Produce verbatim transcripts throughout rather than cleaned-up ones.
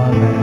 Cepake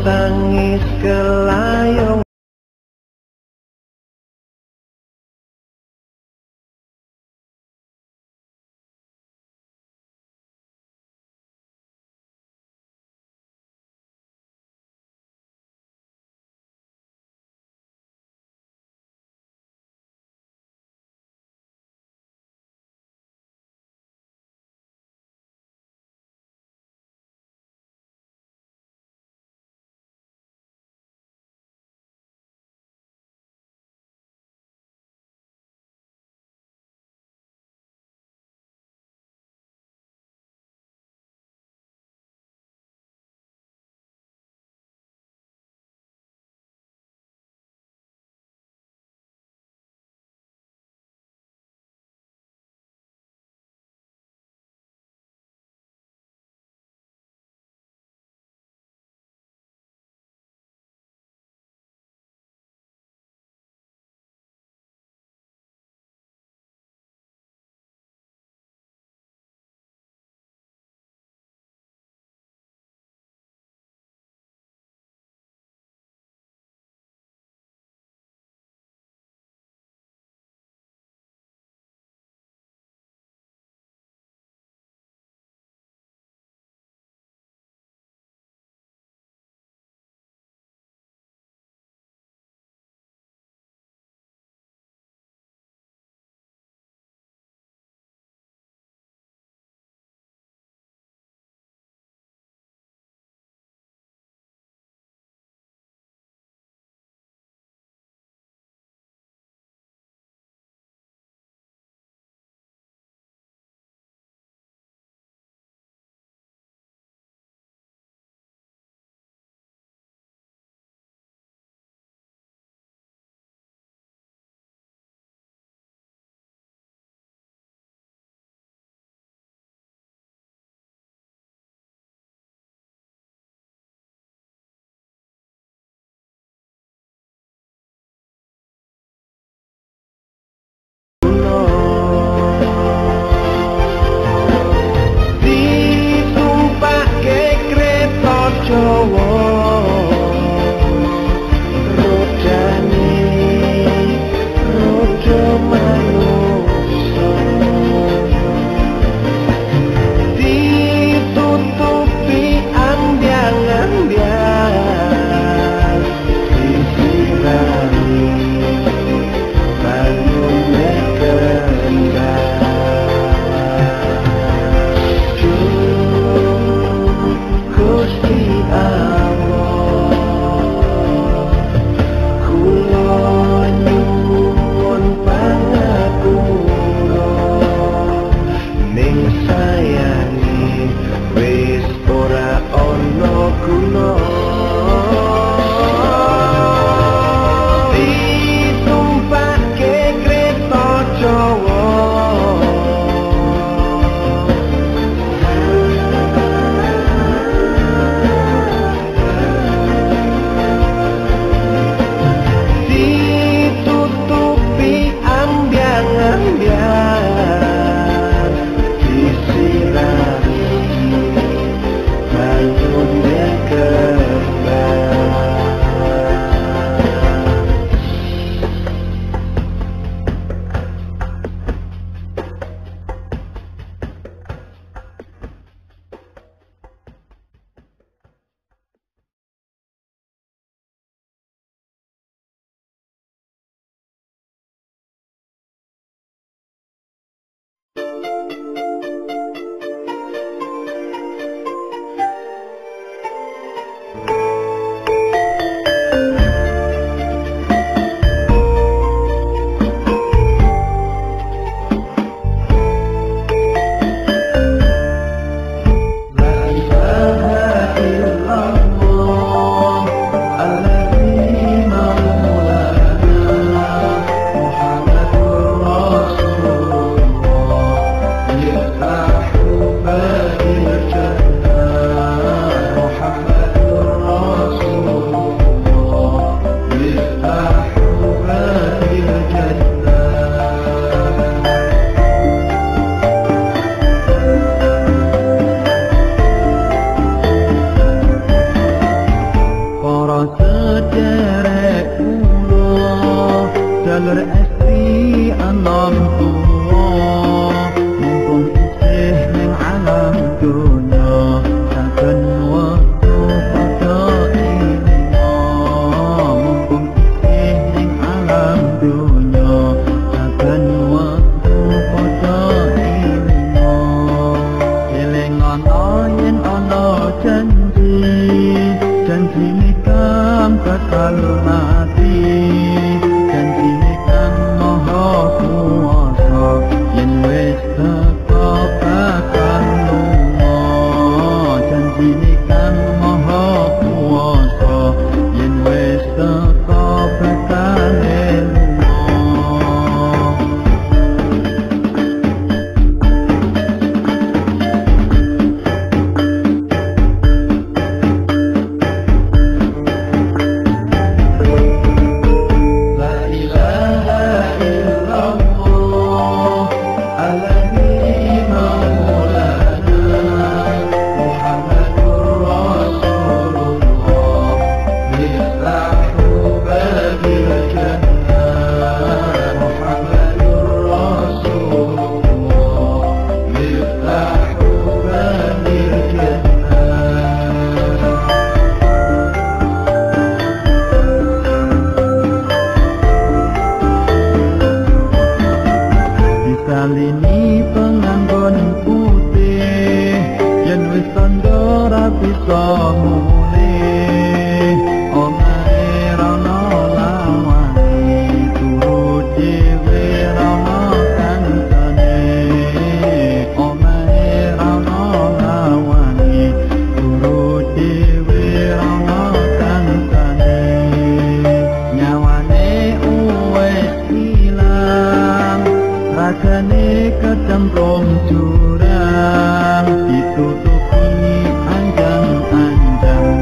Tangis kelayung. sayangi wis ora ono kuno ditumpake kreta Jawa ditutupi ambyang-ambyang jurang ditutupi anjang-anjang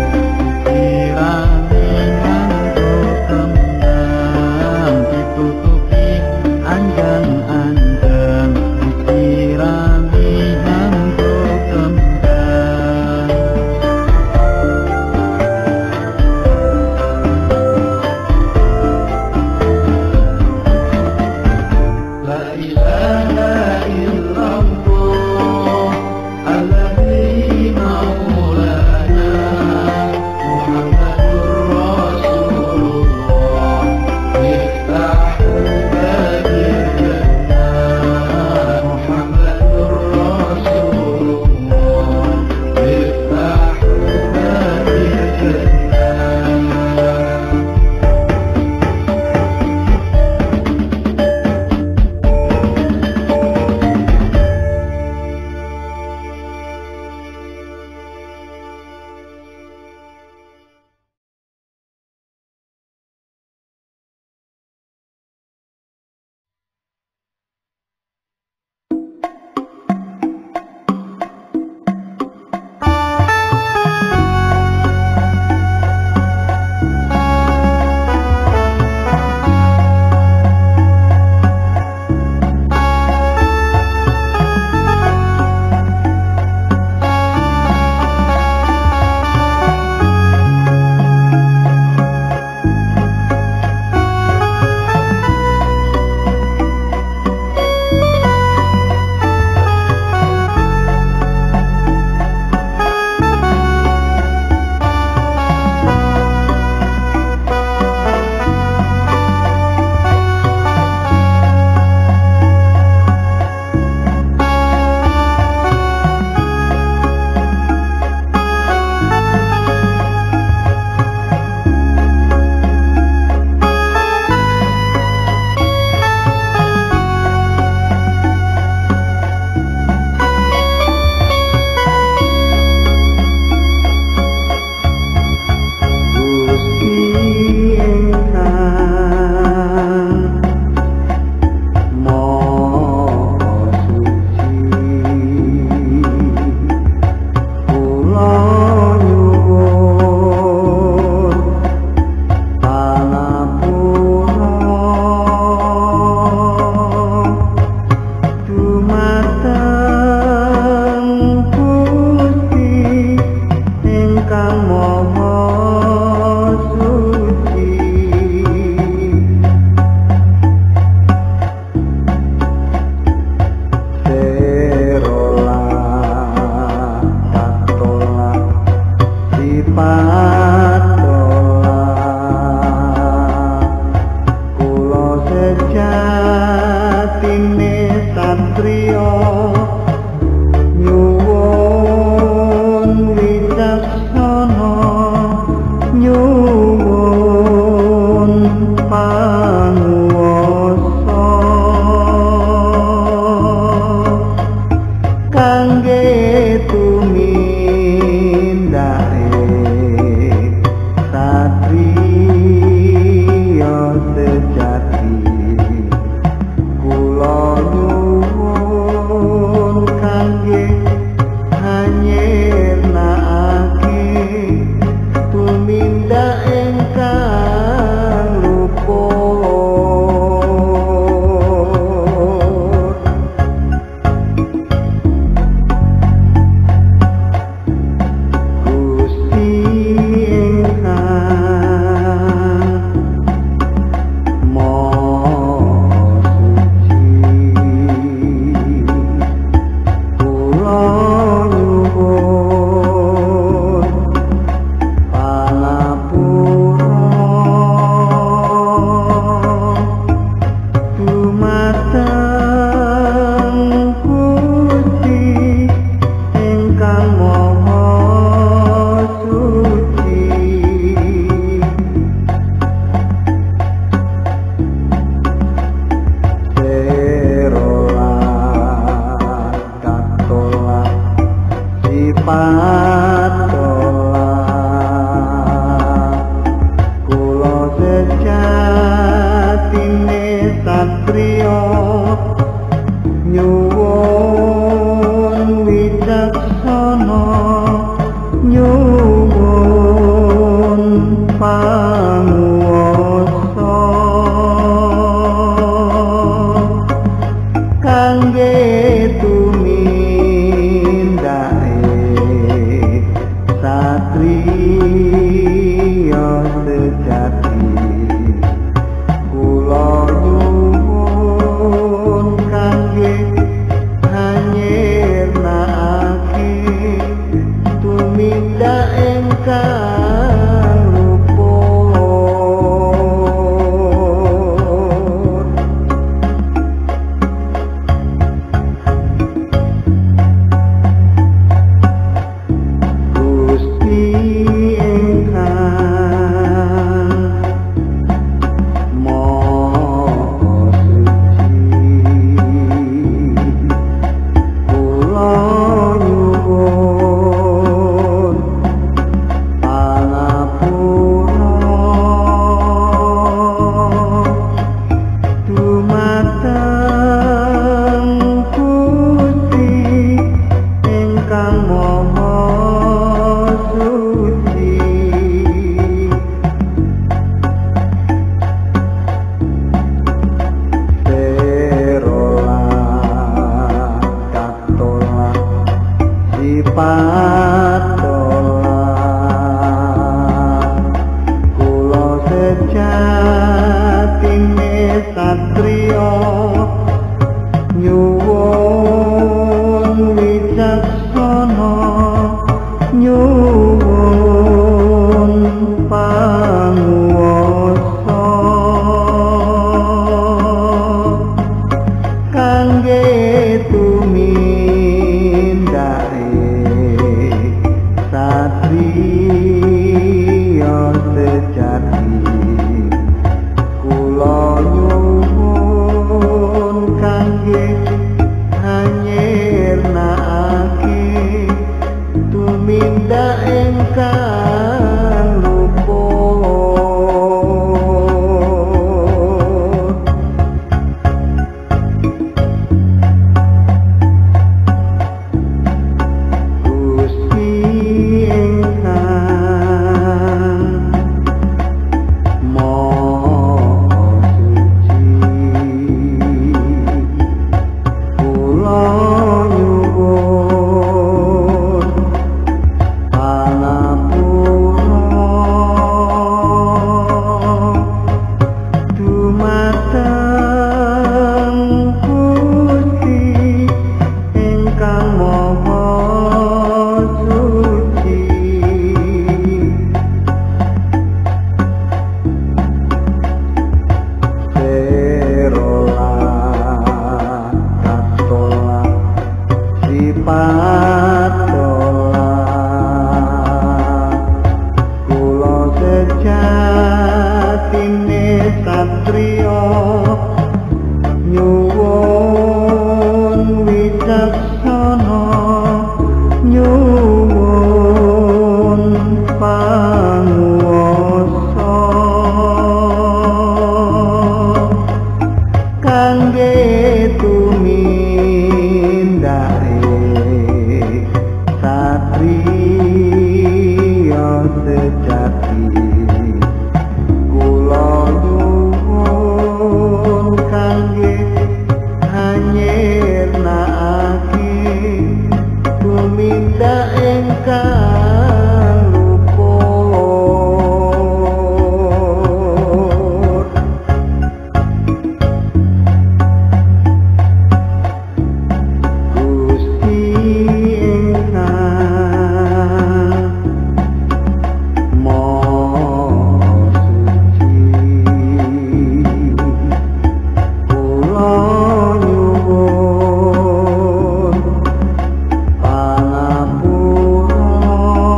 tempat sholat. Kulo sejatine satriya nyuwun wicaksana, nyuwun panguwasa kangge satriya sejati. Kula nyuwun kangge hanyirnake tumindak ingkang luput. Patolan kula sejatine satriya nyuwun wicaksana, nyuwun panguwasa kangge tumindak satriya sejati. Kula nyuwun kangge hanyirnake tumindak ingkang luput. Gusti Patolan kula sejatine satriya nyuwun wicaksana, nyuwun panguwasa kangge tumindak satriya sejati. Kula nyuwun kangge hanyirnake tumindak ingkang luput. Gusti nyuwun pangapura.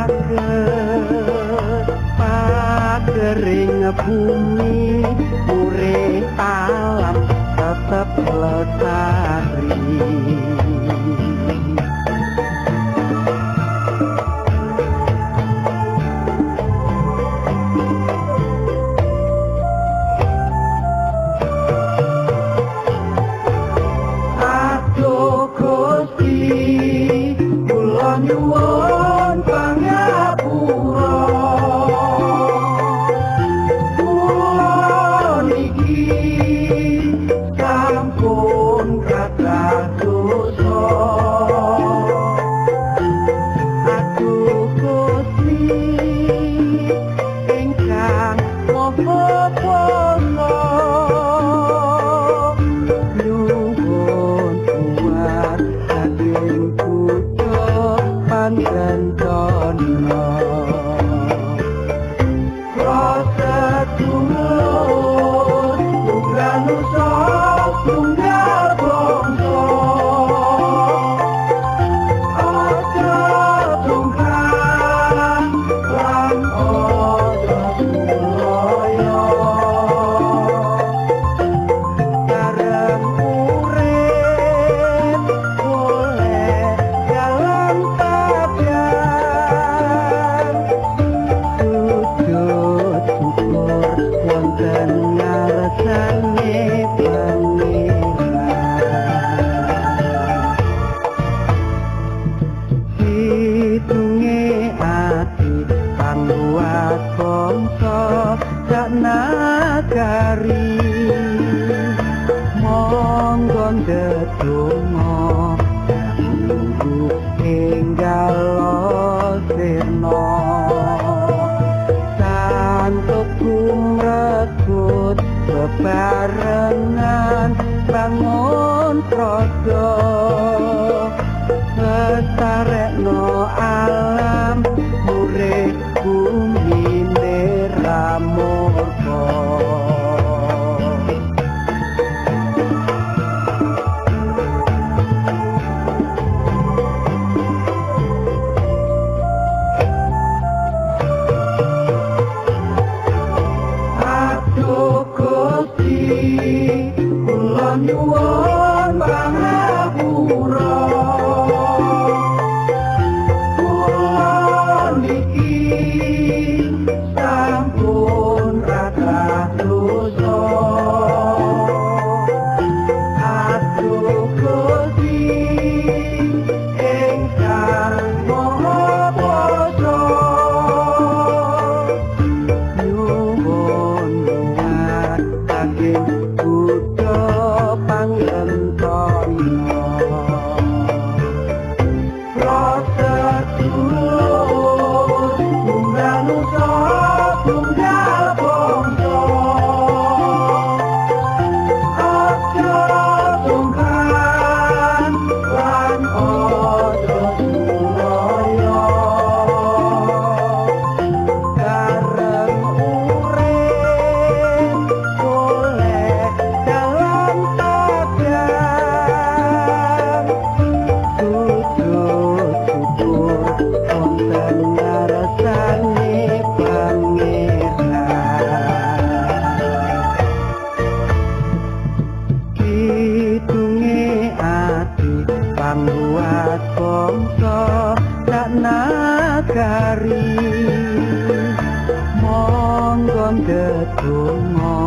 Sampun kataku kari monggon gedonga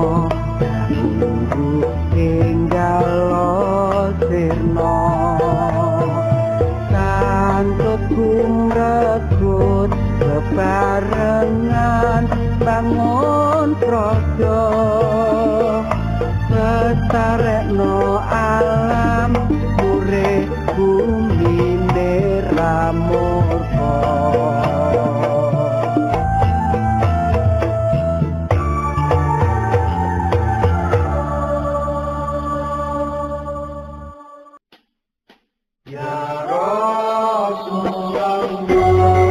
guru enggal sirna kantut gumregut bebarengan bangun praja setarekno alam murih bumi murka. Ya Rasulullah,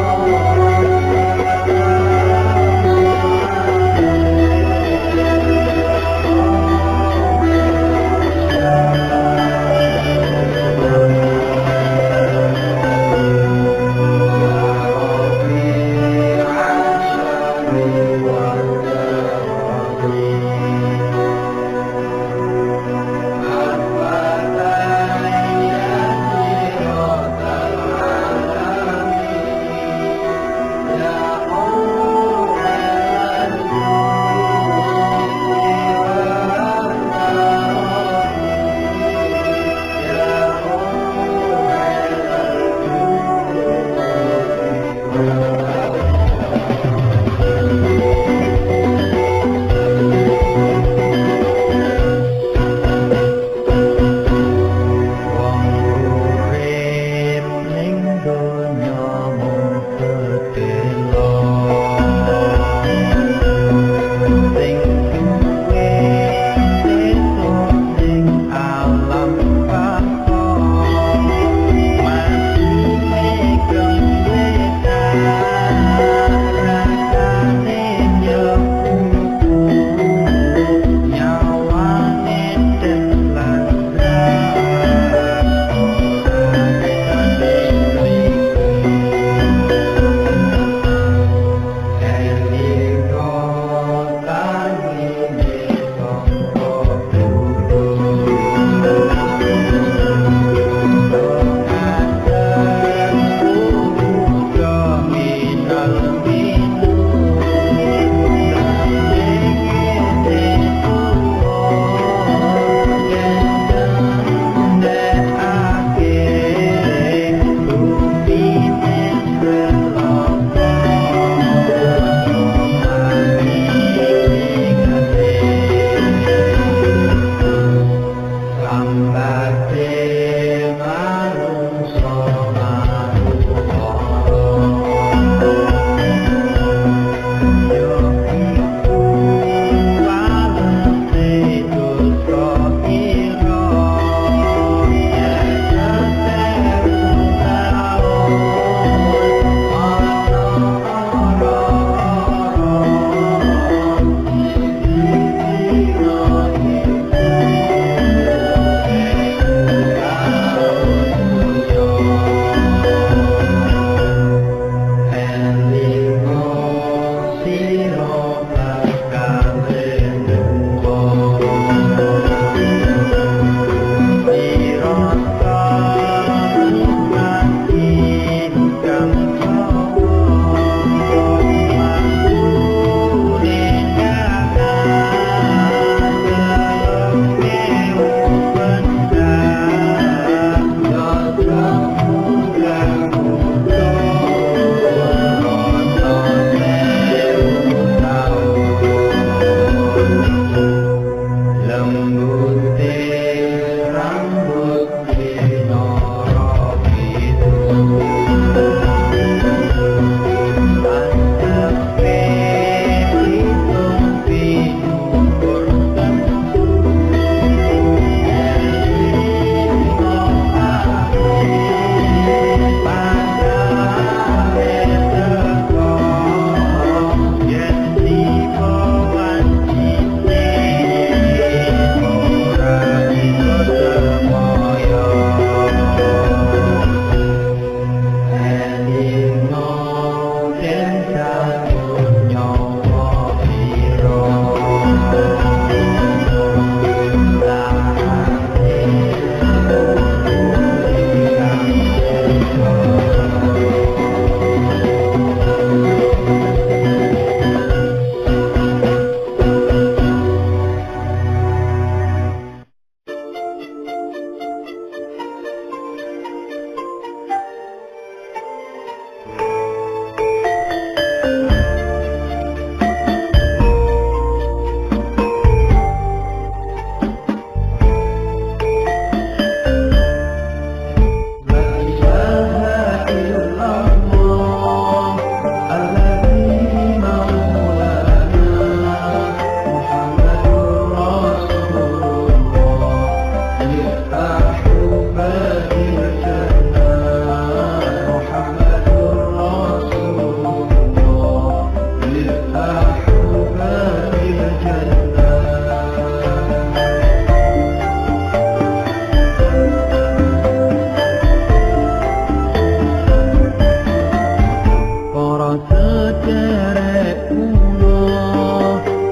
kerek kulo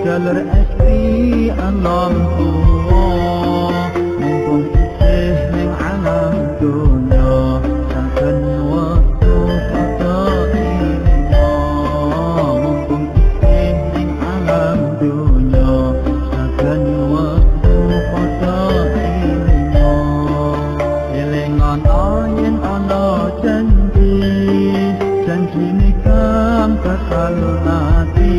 jalur asli alam tua mumpung isih ning alam dunya saben waktu foto ino mumpung isih ning alam dunya saben waktu foto ino eling ana yen ana janji janji nikam bakal mati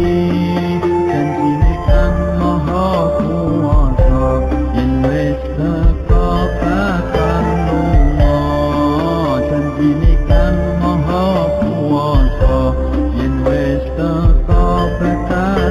janji nikam maha kuwasa yen wis teko bakal lunga janji nikam maha kuwasa yen wis teko bakal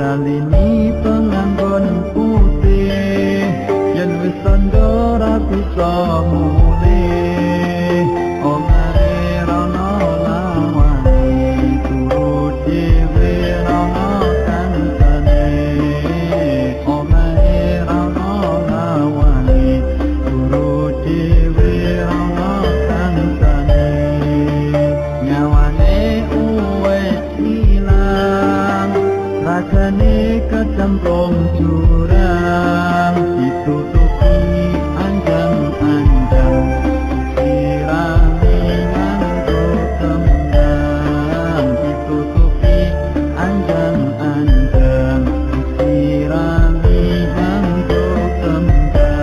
salini penganggon putih yen wis tondo ra bisa mulih omare rono lawani turu dhewe rono kancane omare rono lawani turu dhewe rono kancane nyawane uwes ilang rasane kecemplung jurang ditutupi andang-andang sirami nganggo tembang ditutupi andang-andang sirami nganggo tembang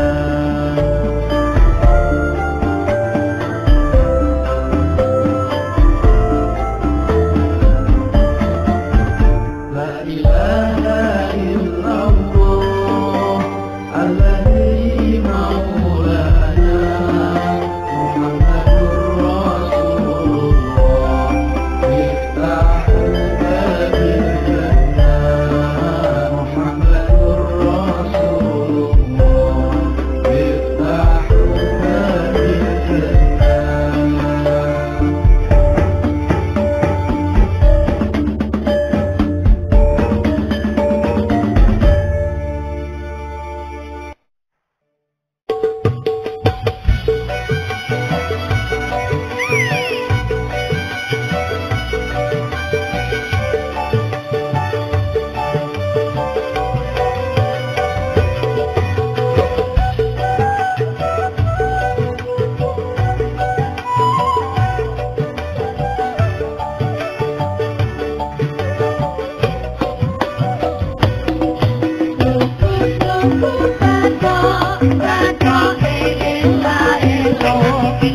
la ilaha Hãy subscribe cho kênh Ghiền Mì Gõ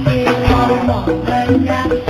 để không bỏ lỡ những video hấp dẫn.